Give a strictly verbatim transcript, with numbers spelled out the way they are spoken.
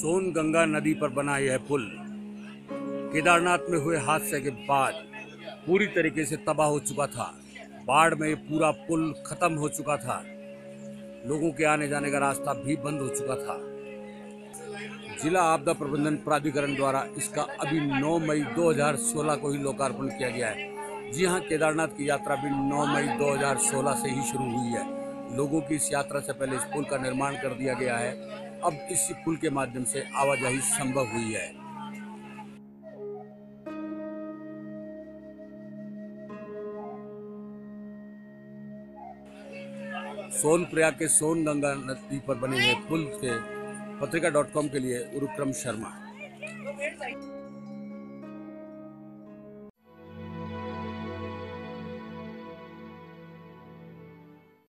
सोन गंगा नदी पर बना यह पुल केदारनाथ में हुए हादसे के बाद पूरी तरीके से तबाह हो चुका था। बाढ़ में पूरा पुल खत्म हो चुका था, लोगों के आने जाने का रास्ता भी बंद हो चुका था। जिला आपदा प्रबंधन प्राधिकरण द्वारा इसका अभी नौ मई दो हज़ार सोलह को ही लोकार्पण किया गया है। जी हां, केदारनाथ की यात्रा भी नौ मई दो हज़ार सोलह से ही शुरू हुई है। लोगों की इस यात्रा से पहले इस पुल का निर्माण कर दिया गया है। अब इस पुल के माध्यम से आवाजाही संभव हुई है। सोन प्रयाग के सोन गंगा नदी पर बने हुए पुल के पत्रिका डॉट कॉम के लिए उरुक्रम शर्मा।